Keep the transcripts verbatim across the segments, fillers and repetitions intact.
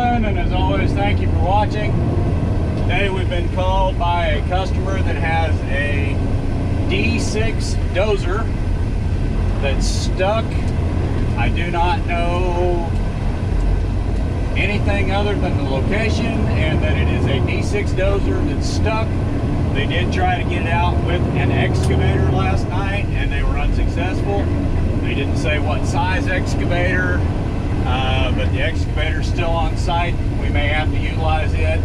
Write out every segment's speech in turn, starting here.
everyone, and as always, thank you for watching. Today we've been called by a customer that has a D six dozer that's stuck. I do not know anything other than the location and that it is a D six dozer that's stuck. They did try to get it out with an excavator last night and they were unsuccessful. They didn't say what size excavator, uh, but the excavator's still on site. We may have to utilize it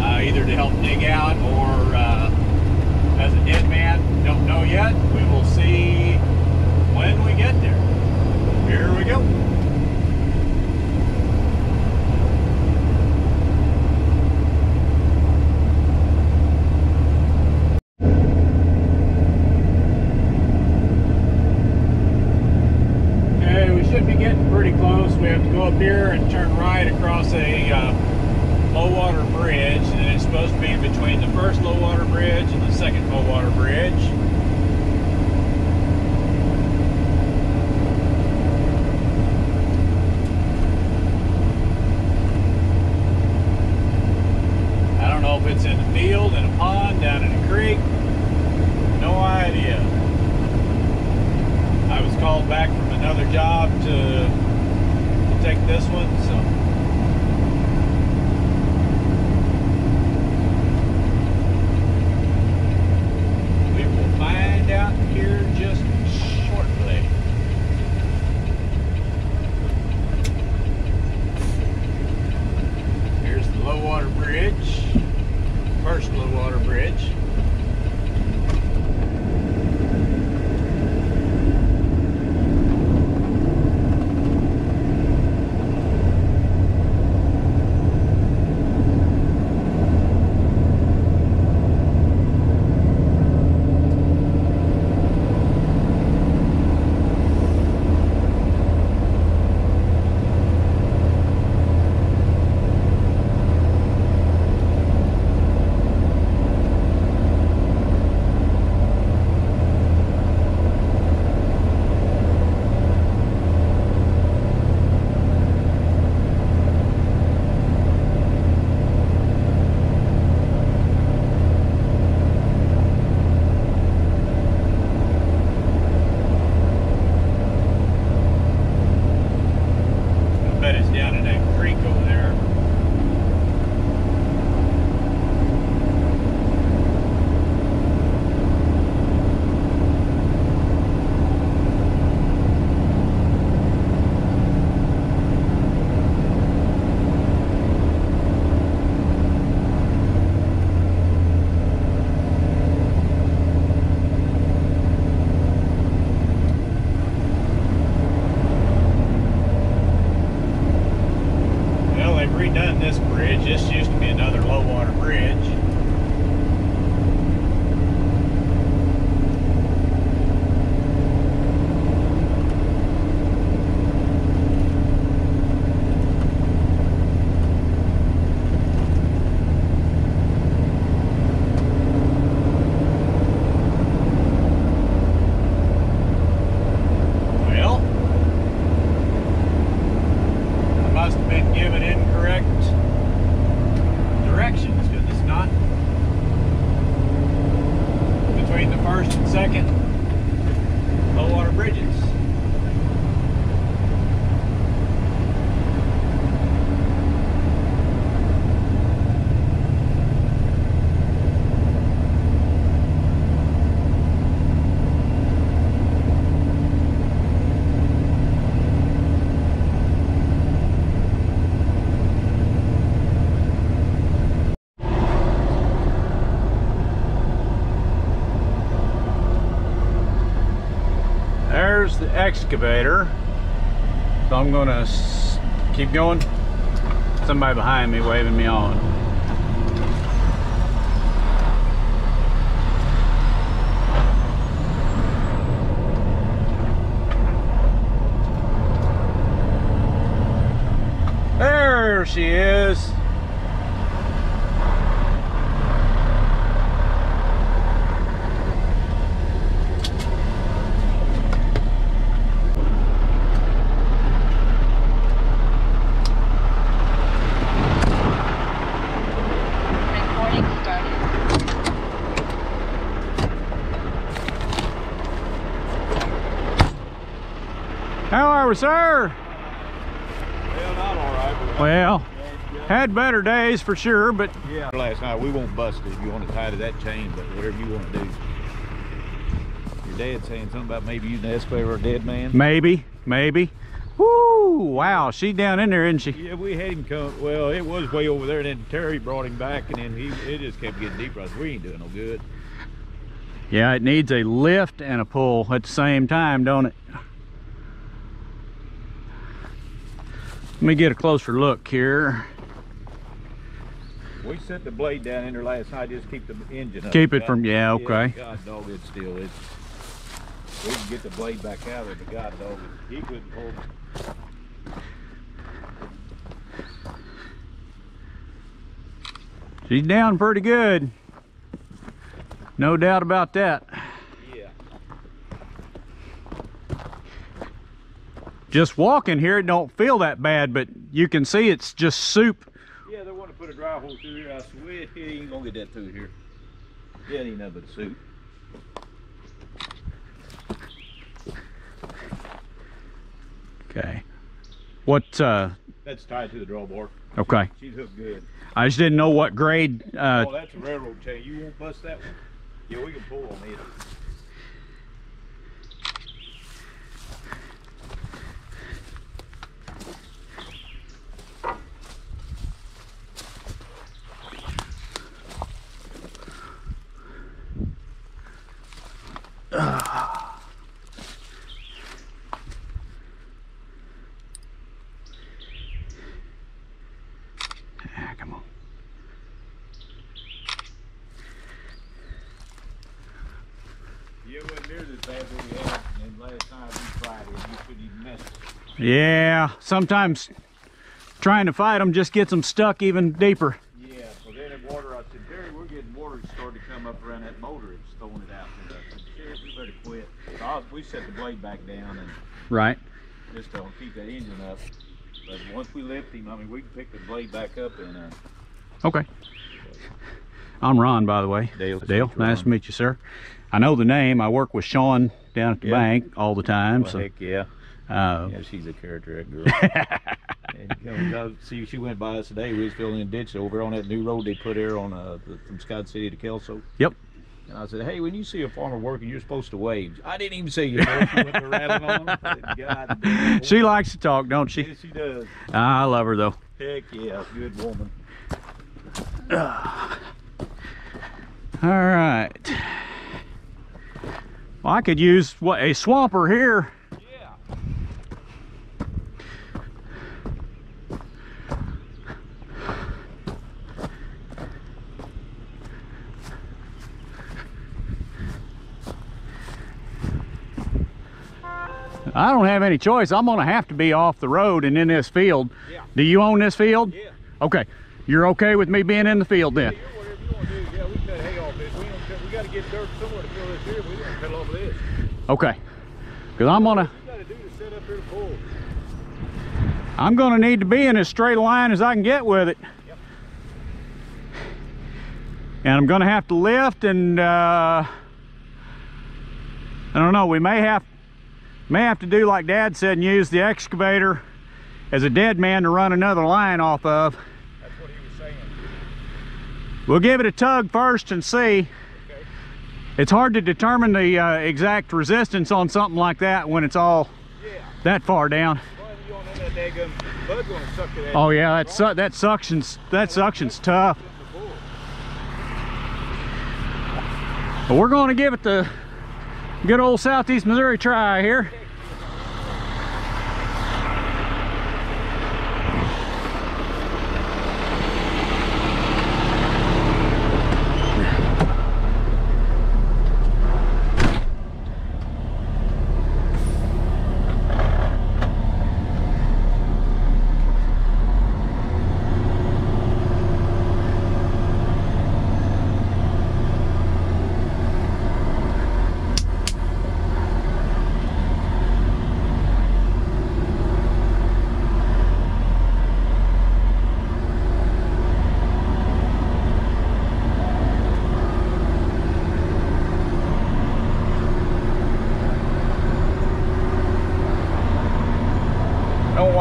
uh, either to help dig out or uh, as a dead man. Don't know yet. We will see when we get there. Here we go. Here and turn right across a uh, low water bridge, and it's supposed to be between the first low water bridge and the second low water bridge. I don't know if it's in a field, in a pond, down in a creek. No idea. I was called back from another job to take this one, so we will find out here just shortly. Here's the low water bridge, first low water bridge. Excavator, so I'm gonna s keep going. Somebody behind me waving me on. There she is. are we, sir? Well, not all right. Well, had better days for sure, but... Yeah, last night, we won't bust it. If you want to tie to that chain, but whatever you want to do. Your dad's saying something about maybe you and Espo are a dead man? Maybe, maybe. Woo, wow, she down in there, isn't she? Yeah, we had him come, well, it was way over there, and then Terry brought him back, and then he it just kept getting deeper. We ain't doing no good. Yeah, it needs a lift and a pull at the same time, don't it? Let me get a closer look here. We set the blade down in there last night just to keep the engine up. Keep it God, from, yeah, okay. Yeah, God dog, it still is. We can get the blade back out of it, but God dog, he couldn't hold it. She's down pretty good. No doubt about that. Yeah. Just walking here, it don't feel that bad, but you can see it's just soup. Yeah, they want to put a dry hole through here. I swear he ain't gonna get that through here. Yeah, it ain't nothing but soup. Okay. What? Uh, That's tied to the drawbar. Okay. She, she's hooked good. I just didn't know what grade. Uh, oh, that's a railroad chain. You won't bust that one. Yeah, we can pull on it. Uh. Yeah, come on. Yeah, sometimes trying to fight them just gets them stuck even deeper. Yeah, so then in water, I said, Terry, we're getting water starting to come up around that motor. It's throwing it out. I said, Terry, we better quit. So I was, we set the blade back down and right. just don't keep that engine up. But once we lift him, I mean, we can pick the blade back up and... Uh, okay. So. I'm Ron, by the way. Dale. Dale, nice to meet you, sir. I know the name. I work with Shawn down at the yeah. bank all the time. Well, so. Heck yeah. Uh, yeah, she's a character, that girl. And, you know, see, she went by us today. We was filling in a ditch over on that new road they put here on uh, the, from Scott City to Kelso. Yep. And I said, hey, when you see a farmer working, you're supposed to wave. I didn't even see you. God, she likes to talk, don't she? Yes, she does. I love her, though. Heck yeah, good woman. Uh, all right. Well, I could use what a swamper here. I don't have any choice. I'm gonna have to be off the road and in this field. Yeah. Do you own this field? Yeah. Okay. You're okay with me being in the field yeah, then? Yeah, whatever you want to do. Yeah, we cut hay off this. We, don't, we gotta get dirt somewhere to fill this here. We don't cut off this. Okay. Because I'm gonna. You gotta do to set up here to pull. I'm gonna need to be in as straight a line as I can get with it. Yep. And I'm gonna have to lift, and uh, I don't know. We may have. May have to do like Dad said and use the excavator as a dead man to run another line off of. That's what he was saying. We'll give it a tug first and see. Okay. It's hard to determine the uh, exact resistance on something like that when it's all yeah. that far down. Well, you don't know that daggum bug gonna suck to that. Oh yeah, that su that suction's that suction's tough. But we're going to give it the good old Southeast Missouri try here.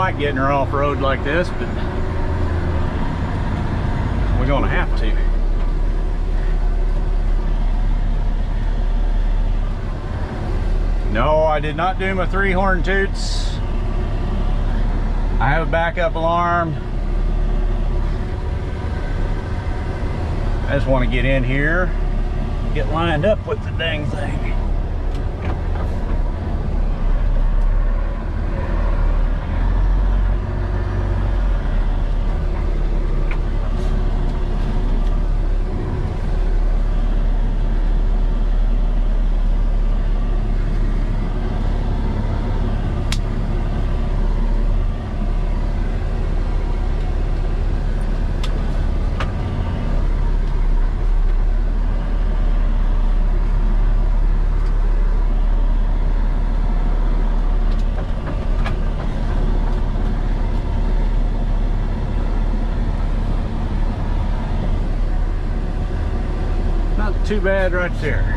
like getting her off-road like this, but we're gonna have to. No, I did not do my three horn toots. I have a backup alarm. I just want to get in here, get lined up with the dang thing. Too bad right there.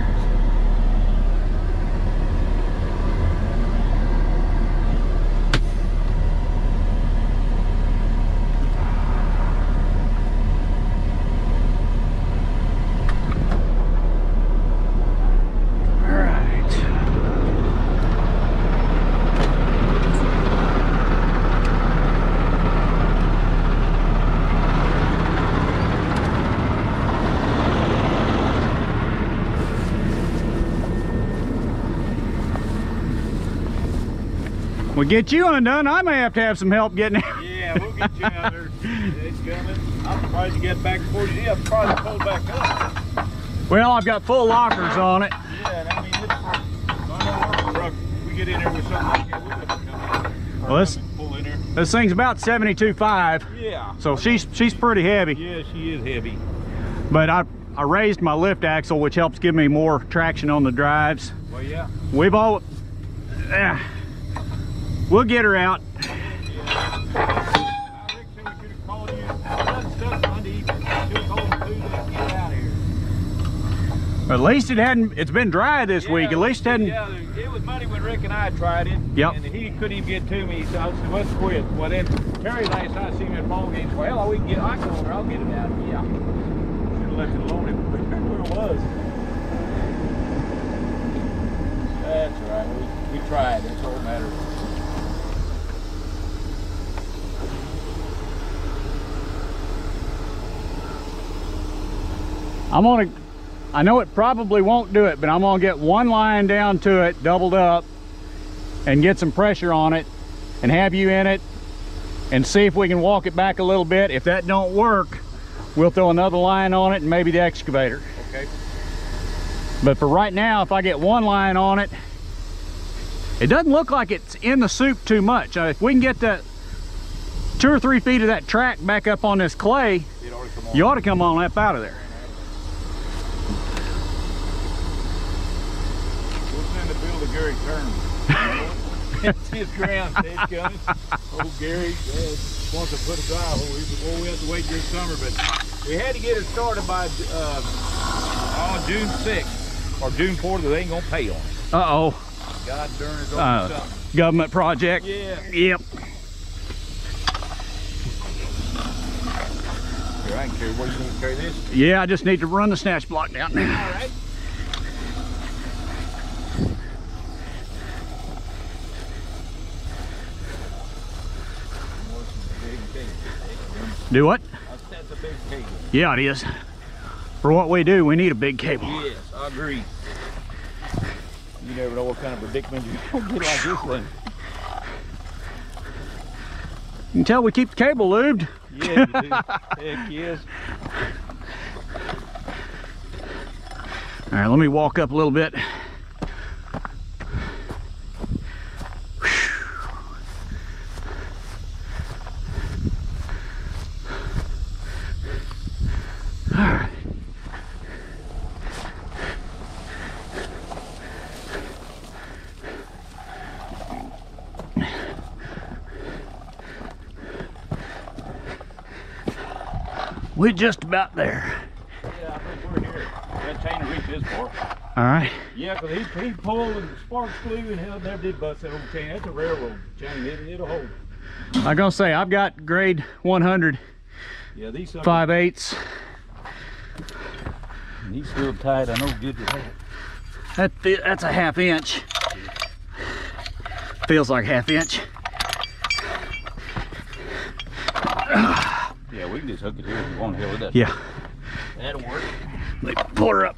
We'll get you undone. I may have to have some help getting out. Yeah, we'll get you out there. It's coming. I'm surprised you get back before you. Yeah, probably pulled back up. Well, I've got full lockers on it. Yeah, and I mean, it's, it's we get in there with something like that, we're going to come out there. Well, this, pull in there. This thing's about seventy-two point five. Yeah. So she's she's pretty heavy. Yeah, she is heavy. But I, I raised my lift axle, which helps give me more traction on the drives. Well, yeah. We've all... Uh, We'll get her out. At least it hadn't, it's been dry this yeah, week. At least it hadn't. Yeah, it was muddy when Rick and I tried it. Yep. And he couldn't even get to me, so I said, let's quit. Well, then Terry last night seen me at ball games. Well, we can get, I can over, I'll get it out. Yeah. Should have left it alone if it was. That's right. We, we tried. That's all that matters. I'm gonna, I know it probably won't do it, but I'm gonna get one line down to it, doubled up, and get some pressure on it, and have you in it, and see if we can walk it back a little bit. If that don't work, we'll throw another line on it and maybe the excavator. Okay. But for right now, if I get one line on it, it doesn't look like it's in the soup too much. Uh, if we can get that two or three feet of that track back up on this clay, it ought to come on. You ought to come on up out of there. Gary Turner. It's his ground. It's coming. Old Gary uh, wants to put a drive. We, well, we have to wait this summer, but we had to get it started by uh, oh, June sixth or June fourth. They ain't gonna pay on it. Uh oh. God darn it! Uh, government project. Yeah. Yep. Here, I can carry. What are you gonna carry this? Yeah, I just need to run the snatch block down. All right. Do what? That's a big cable. Yeah, it is. For what we do, we need a big cable. Yes, I agree. You never know what kind of predicament you're going to get like this one. You can tell we keep the cable lubed. Yeah, you do. Heck yes. All right, let me walk up a little bit. We're just about there. Yeah, I think we're here. That chain will reach this far. All right. Yeah, because he, he pulled and the sparks flew and hell never did bust that old chain. That's a railroad chain. It, it'll hold. I'm gonna say I've got grade one hundred. Yeah, these are five eighths. And these real tight. I know good to have. That that's a half inch. Feels like half inch. Yeah, we can just hook it here if we want to. With that. Yeah. That'll work. Let me pull her up.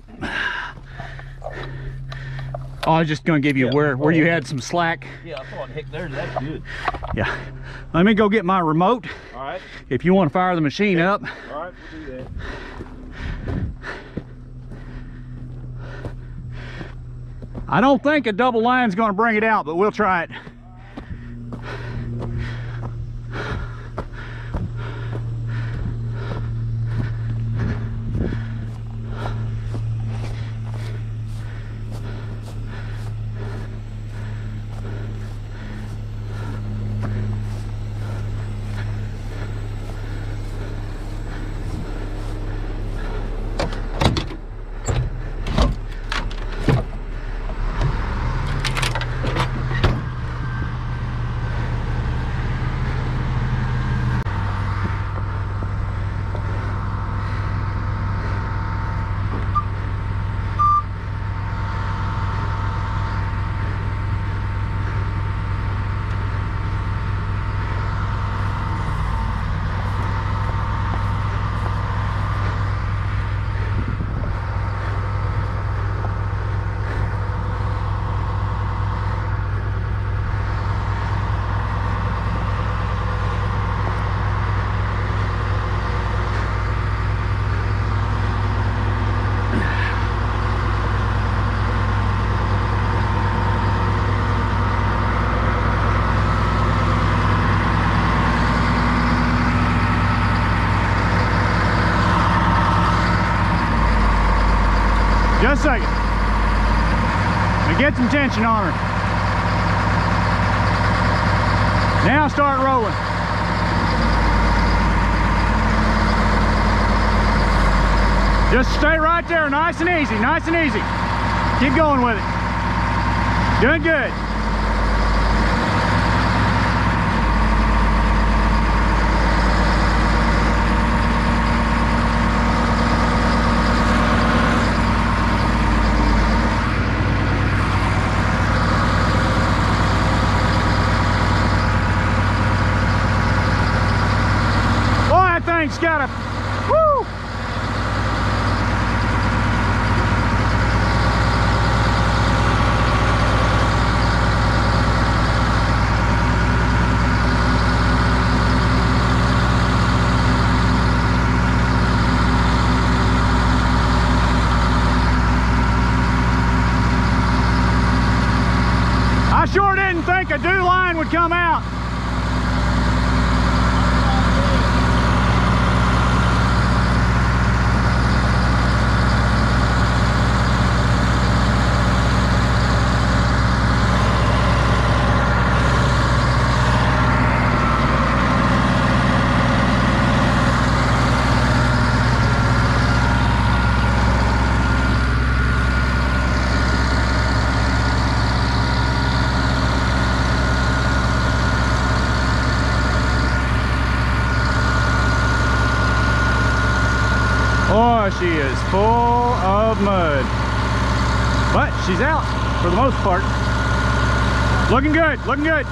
Oh, I was just gonna give you yeah, where where you had some slack. Yeah, I thought heck there's that's good. Yeah. Let me go get my remote. All right. If you want to fire the machine yeah. up. All right, we'll do that. I don't think a double line's gonna bring it out, but we'll try it. Just a second. Now get some tension on her. Now start rolling. Just stay right there, nice and easy, nice and easy. Keep going with it. Doing good. Got it. Woo! I sure didn't think a dew line would come out. She is full of mud, but she's out for the most part. Looking good, looking good.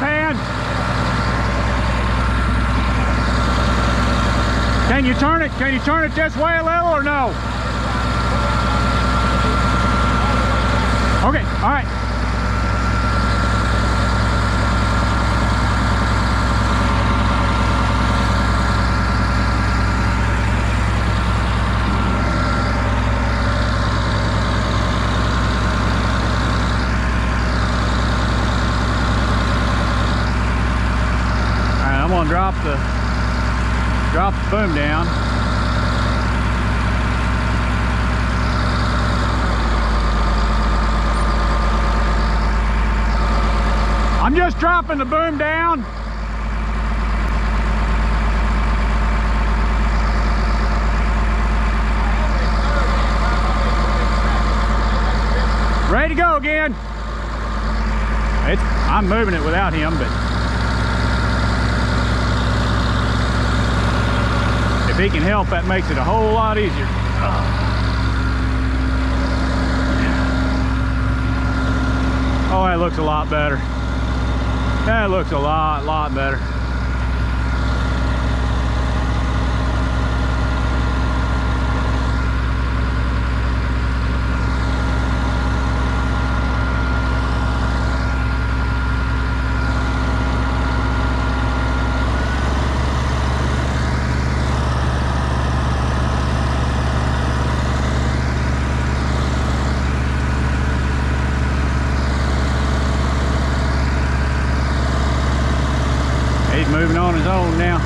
right pad. Can you turn it? Can you turn it this way a little or no? Okay, all right. Drop the drop the boom down. I'm just dropping the boom down. Ready to go again. It's, I'm moving it without him, but if he can help, that makes it a whole lot easier. Oh, that looks a lot better. That looks a lot, lot better. Moving on his own now.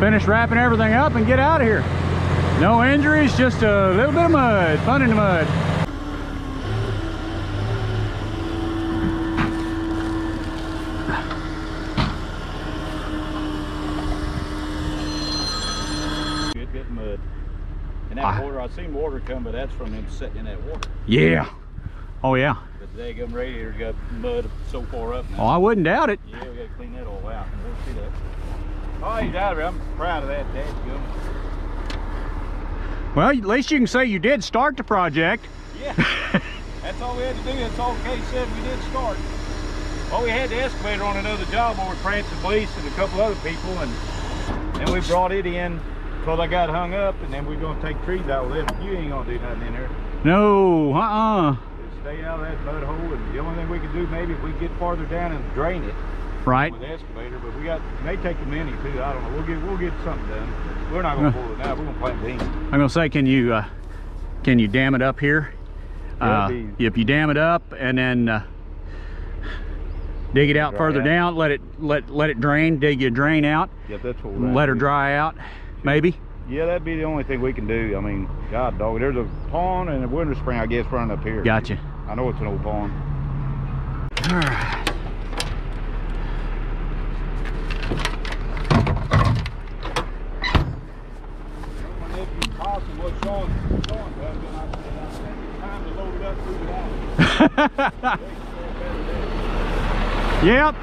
Finish wrapping everything up and get out of here. No injuries, just a little bit of mud, fun in the mud. Good bit of mud. And that ah. water, I've seen water come, but that's from him sitting in that water. Yeah. Oh yeah. But the daggum radiator's got mud so far up now. Oh, I wouldn't doubt it. Yeah, we gotta clean that all out. We'll see that. Oh, he's out of here. I'm proud of that, Dad. Good. Well, at least you can say you did start the project. Yeah, that's all we had to do. That's all Kay said, we did start. Well, we had the excavator on another job over at Francis Blease and a couple other people, and then we brought it in because I got hung up, and then we we're going to take trees out with it. You ain't going to do nothing in there. No, uh-uh. Just stay out of that mud hole, and the only thing we could do maybe if we get farther down and drain it. Right. With the excavator, but we got may take a mini too. I don't know. We'll get we'll get something done. We're not gonna pull it now. We're gonna plant beans. I'm gonna say, can you uh, can you dam it up here? Uh, if you dam it up and then uh, dig it out further down, let it let let it drain. Dig your drain out. Yep, that's what we're let her dry out, maybe. Yeah, that'd be the only thing we can do. I mean, God, dog. There's a pond and a winter spring, I guess, running up here. Gotcha. I know it's an old pond. All right. Yep.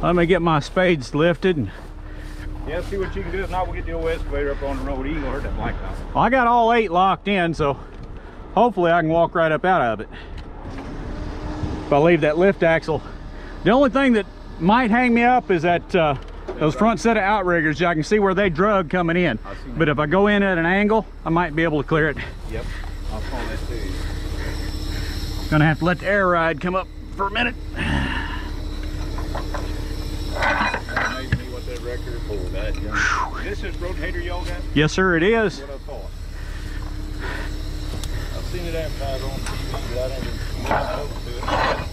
Let me get my spades lifted. And yeah, see what you can do. If not, we'll get the old excavator up on the road. You ain't gonna hurt that blacktop. I got all eight locked in, so hopefully I can walk right up out of it if I leave that lift axle. The only thing that might hang me up is that uh, those front set of outriggers. I can see where they drug coming in, but if I go in at an angle, I might be able to clear it. Yep, I'll call that too. I'm gonna have to let the air ride come up for a minute. This is rotator, y'all got? Yes, sir, it is. What I thought. I've seen it advertised on T V, but I didn't even over to it.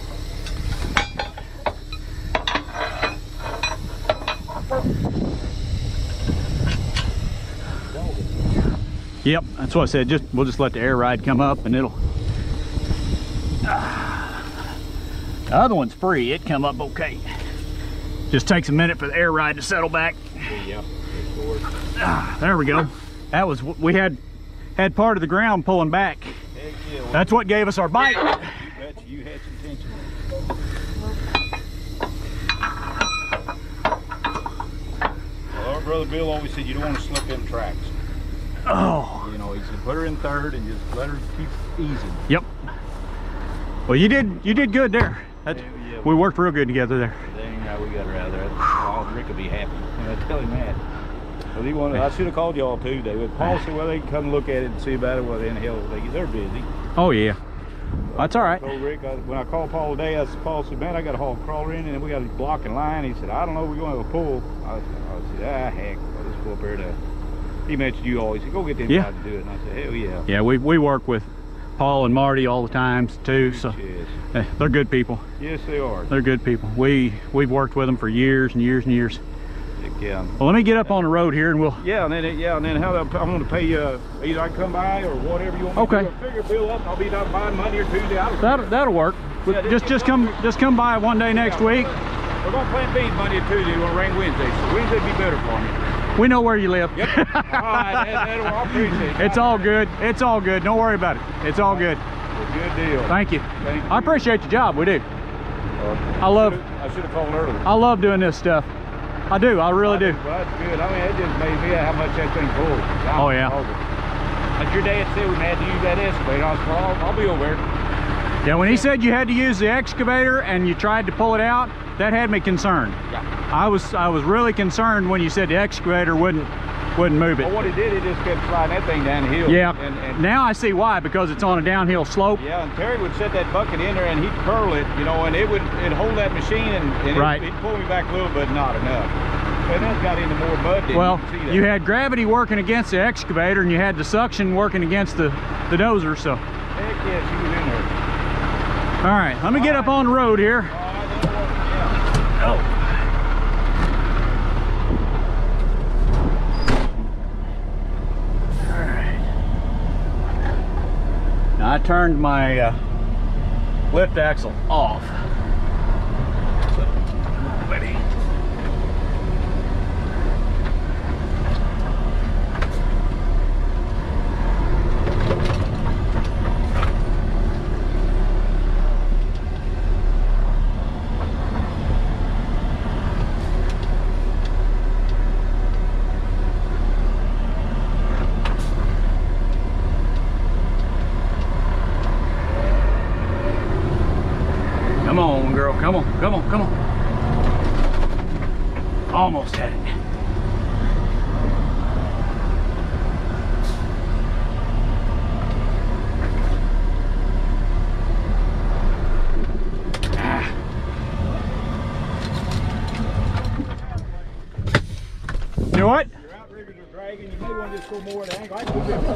Yep, that's what I said. Just we'll just let the air ride come up, and it'll. Uh, the other one's free. It come up okay. Just takes a minute for the air ride to settle back. Yeah. Uh, there we go. That was we had had part of the ground pulling back. Heck yeah, well, that's what gave us our bite. You had some tension. Well, our brother Bill always said you don't want to slip in tracks. Oh, you know, he said put her in third and just let her keep easy. Yep. Well, you did you did good there. That, yeah, yeah, we, we worked real good together there. Dang, now we got her out of there. Oh, Rick would be happy. And I tell him that. Well, he wanted, I should have called y'all too. They would Paul said, well, they can come look at it and see about it. Well, then hell, they, they're busy. Oh yeah, well, that's all right. I told Rick, I, when I called Paul today, I said, Paul said, man, I got to haul crawler in, and we got a block and line. He said, I don't know, we're going to have a pool. I, I said, ah, heck, well, let's go up here to. He mentioned you always. He said, go get them yeah. guys to do it. And I said, hell yeah. Yeah, we, we work with Paul and Marty all the time too. So yes. They're good people. Yes, they are. They're good people. We we've worked with them for years and years and years. Yeah. Well, let me get up on the road here, and we'll. Yeah, and then yeah, and then how I'm going to pay you. Uh, either I can come by or whatever you want. Okay. Me to do. Figure bill up. And I'll be down by Monday or Tuesday. That'll that'll work. Yeah, just just come good. just come by one day next yeah, week. We're going to plan B Monday or Tuesday. We're going to rain Wednesday, so Wednesday be better for me. We know where you live. Yep. All right, that, that'll, I appreciate it. It's all good. It's all good. Don't worry about it. It's all good. Well, good deal. Thank you. Thank you. I appreciate your job. We do. Uh, I love. I should have called earlier. I love doing this stuff. I do. I really I do. do. Well, that's good. I mean, it just made me how much that thing pulls. Oh yeah. But your dad said we had to use that excavator. I said, I'll, I'll be over there. Yeah. When he said you had to use the excavator and you tried to pull it out, that had me concerned. Yeah. I was I was really concerned when you said the excavator wouldn't wouldn't move it. Well, what it did, it just kept sliding that thing downhill. Yeah. And, and now I see why, because it's on a downhill slope. Yeah, and Terry would set that bucket in there and he'd curl it, you know, and it would it'd hold that machine and, and right. it'd, it'd pull me back a little, but not enough. And then it got into more mud. Well, you, see that. You had gravity working against the excavator and you had the suction working against the the dozer. So. Heck yeah, she was in there. All right, let me All get right. up on the road here. All right, then, yeah. Oh. I turned my uh, lift axle off. Come on, come on, come on. Almost had it. Ah. You know what? Your outriggers are dragging. You may want to just go more at an angle. I can do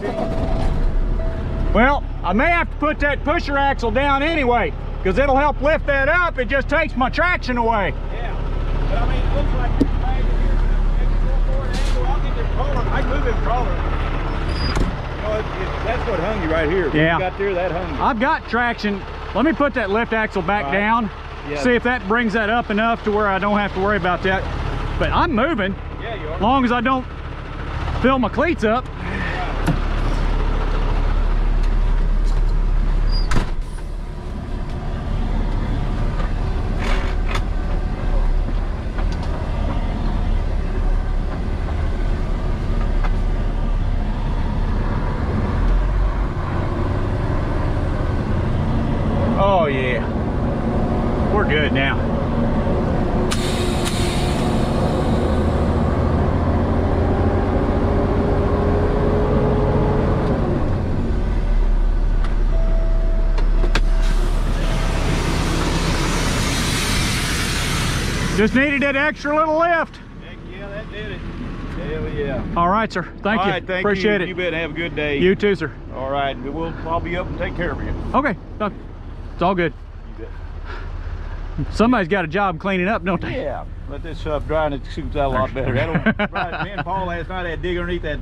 fifteen. Well, I may have to put that pusher axle down anyway, because it'll help lift that up. It just takes my traction away. Yeah, but I mean, it looks like it's flagging here. If you go forward angle, I'll get this crawler. I can move this crawler. You know, it's, it's, that's what hung you right here. When yeah. you got there, that hung you. I've got traction. Let me put that left axle back right. down. Yeah. See if that brings that up enough to where I don't have to worry about that. But I'm moving. Yeah, you are. As long as I don't fill my cleats up. yeah. We're good now. Just needed that extra little lift. Heck yeah, that did it. Hell yeah. All right, sir. Thank All you. Right, thank Appreciate you. it. You bet. Have a good day. You too, sir. All right. We'll, I'll be up and take care of you. Okay. No, it's all good. You bet. Somebody's got a job cleaning up, don't they? Yeah. Let this stuff dry and it shoots out a lot better. That'll, right, me and Paul last night had to dig underneath that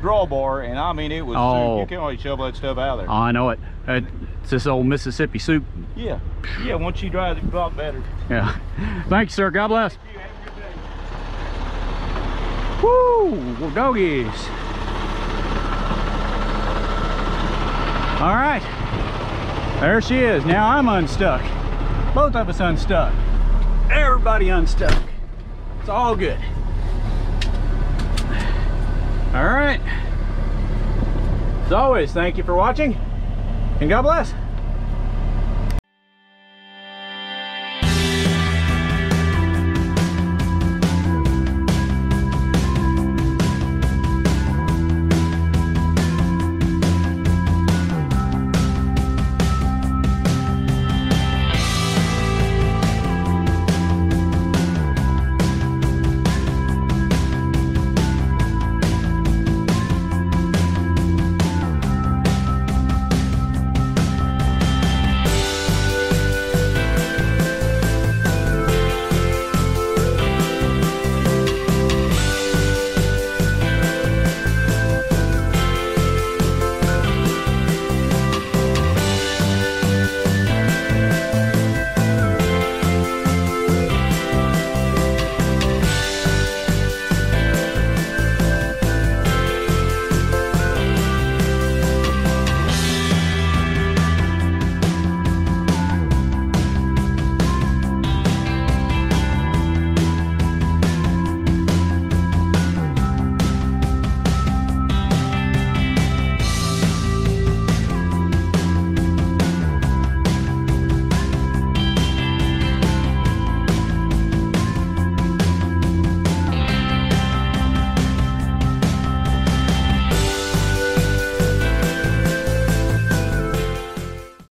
drawbar, and I mean, it was oh. soup. You can't always shovel that stuff out of there. Oh, I know it. It's this old Mississippi soup. Yeah. Yeah, once you dry it, it's a lot better. Yeah. Thanks, sir. God bless. Thank you. Have a good day. Woo! Well, doggies. All right. There she is. Now I'm unstuck. Both of us unstuck. Everybody unstuck. It's all good. All right. As always, thank you for watching, and God bless.